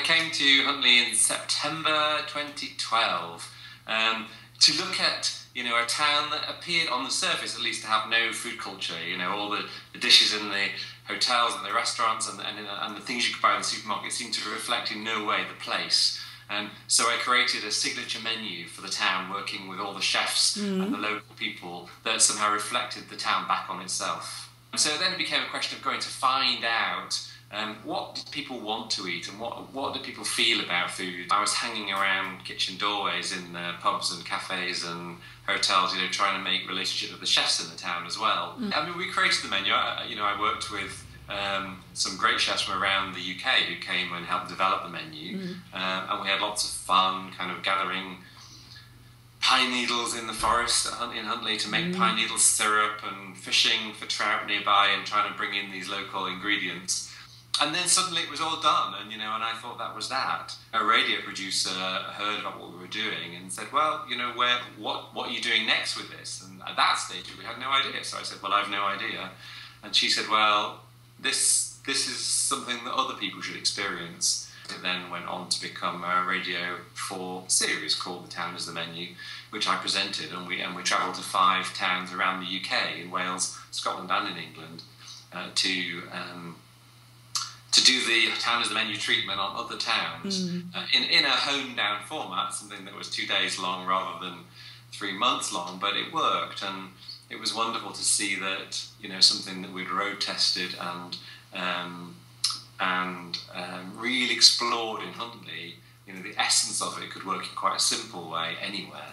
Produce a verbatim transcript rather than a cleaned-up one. I came to Huntly in September twenty twelve um, to look at, you know, a town that appeared on the surface at least to have no food culture. You know, all the, the dishes in the hotels and the restaurants and, and, and the things you could buy in the supermarket seemed to reflect in no way the place. Um, so I created a signature menu for the town, working with all the chefs mm. and the local people, that somehow reflected the town back on itself. And so then it became a question of going to find out um, what did people want to eat and what what do people feel about food. I was hanging around kitchen doorways in uh, pubs and cafes and hotels, you know, trying to make relationships with the chefs in the town as well. Mm. I mean, we created the menu. I, you know, I worked with Um, some great chefs from around the U K who came and helped develop the menu, mm. uh, and we had lots of fun kind of gathering pine needles in the forest in Huntly to make mm. pine needle syrup, and fishing for trout nearby and trying to bring in these local ingredients. And then suddenly it was all done, and you know, and I thought that was that. A radio producer heard about what we were doing and said, well, you know, where, what, what are you doing next with this? And at that stage we had no idea, so I said, well, I've no idea. And she said, well, This this is something that other people should experience. It then went on to become a Radio four series called The Town is the Menu, which I presented, and we and we travelled to five towns around the U K, in Wales, Scotland, and in England, uh, to um, to do the Town is the Menu treatment on other towns mm. uh, in in a honed down format, something that was two days long rather than three months long, but it worked. And it was wonderful to see that, you know, something that we'd road tested and um, and um, really explored in Huntly, you know, the essence of it could work in quite a simple way anywhere.